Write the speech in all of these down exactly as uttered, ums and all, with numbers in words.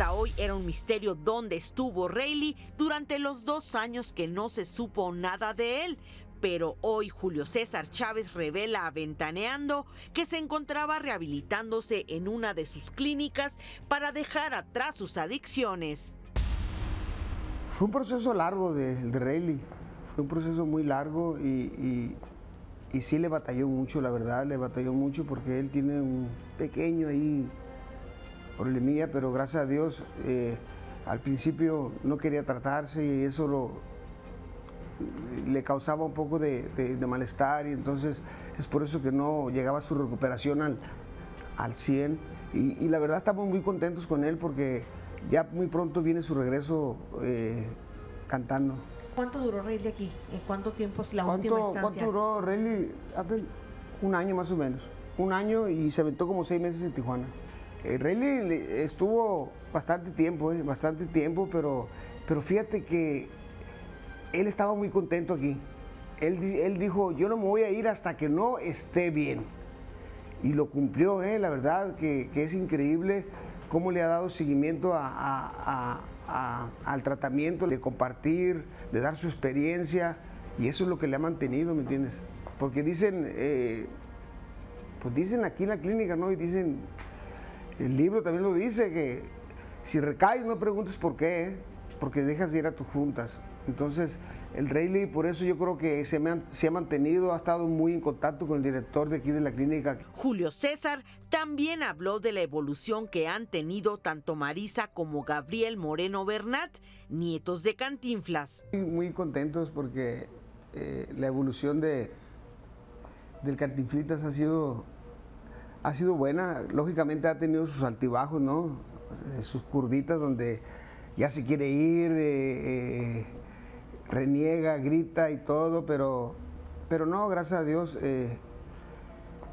Hasta hoy era un misterio dónde estuvo Reyli durante los dos años que no se supo nada de él. Pero hoy Julio César Chávez revela a Ventaneando que se encontraba rehabilitándose en una de sus clínicas para dejar atrás sus adicciones. Fue un proceso largo de, de Reyli, fue un proceso muy largo y, y, y sí le batalló mucho, la verdad, le batalló mucho porque él tiene un pequeño ahí problemilla, pero gracias a Dios eh, al principio no quería tratarse y eso lo... le causaba un poco de, de, de malestar y entonces es por eso que no llegaba su recuperación al, al cien y, y la verdad estamos muy contentos con él porque ya muy pronto viene su regreso eh, cantando. ¿Cuánto duró Reyli aquí? ¿En cuánto tiempo es la última estancia? ¿Cuánto duró Reyli? Un año más o menos, un año y se aventó como seis meses en Tijuana. Eh, Reyli estuvo bastante tiempo, eh, bastante tiempo, pero, pero fíjate que él estaba muy contento aquí. Él, él dijo, yo no me voy a ir hasta que no esté bien. Y lo cumplió, ¿eh? La verdad que, que es increíble cómo le ha dado seguimiento a, a, a, a, al tratamiento, de compartir, de dar su experiencia. Y eso es lo que le ha mantenido, ¿me entiendes? Porque dicen, eh, pues dicen aquí en la clínica, ¿no? Y dicen, el libro también lo dice, que si recaes no preguntes por qué, ¿eh? Porque dejas de ir a tus juntas. Entonces, el Reyli, por eso yo creo que se, me han, se ha mantenido, ha estado muy en contacto con el director de aquí de la clínica. Julio César también habló de la evolución que han tenido tanto Marisa como Gabriel Moreno Bernat, nietos de Cantinflas. Muy contentos porque eh, la evolución de, del Cantinflitas ha sido, ha sido buena. Lógicamente ha tenido sus altibajos, ¿no? Eh, sus curvitas donde ya se quiere ir, eh, eh, reniega, grita y todo, pero, pero no, gracias a Dios, eh,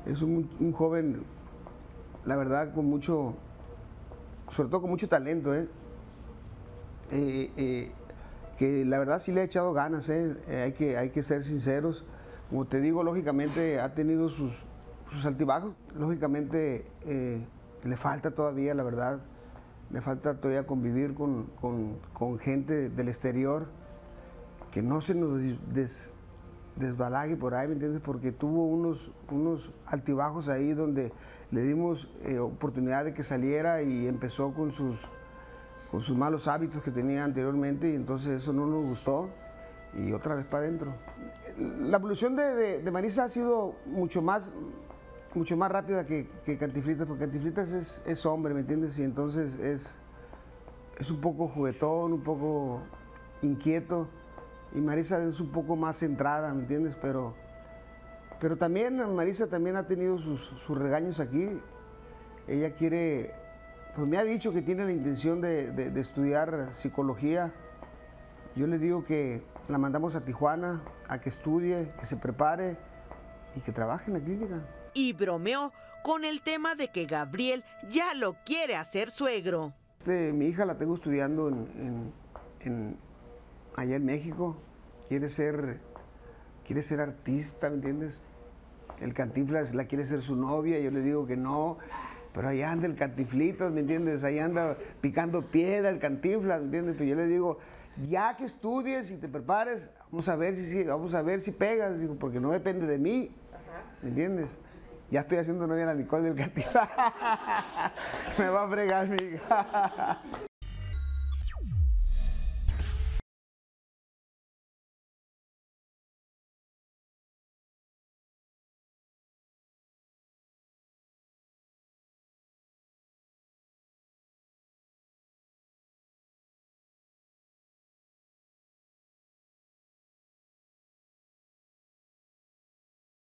es un, un joven, la verdad, con mucho, sobre todo con mucho talento, eh, eh, eh, que la verdad sí le ha echado ganas, eh, eh, hay que, hay que ser sinceros. Como te digo, lógicamente ha tenido sus, sus altibajos, lógicamente eh, le falta todavía, la verdad, le falta todavía convivir con, con, con gente del exterior, que no se nos des, desbalaje por ahí, ¿me entiendes? Porque tuvo unos, unos altibajos ahí donde le dimos eh, oportunidad de que saliera y empezó con sus, con sus malos hábitos que tenía anteriormente y entonces eso no nos gustó y otra vez para adentro. La evolución de, de, de Marisa ha sido mucho más, mucho más rápida que, que Cantinflitas, porque Cantinflitas es, es hombre, ¿me entiendes? Y entonces es, es un poco juguetón, un poco inquieto. Y Marisa es un poco más centrada, ¿me entiendes? Pero, pero también Marisa también ha tenido sus, sus regaños aquí. Ella quiere, pues me ha dicho que tiene la intención de, de, de estudiar psicología. Yo le digo que la mandamos a Tijuana a que estudie, que se prepare y que trabaje en la clínica. Y bromeó con el tema de que Gabriel ya lo quiere hacer suegro. Este, mi hija la tengo estudiando en, en, en allá en México, quiere ser, quiere ser artista, ¿me entiendes? El Cantinflas la quiere ser su novia, yo le digo que no, pero allá anda el Cantinflitas, ¿me entiendes? Allá anda picando piedra el Cantinflas, ¿me entiendes? Pero yo le digo, ya que estudies y te prepares, vamos a ver si, vamos a ver si pegas, digo, porque no depende de mí, ¿me entiendes? Ya estoy haciendo novia a la Nicole del Cantinflas. Me va a fregar, mi hija.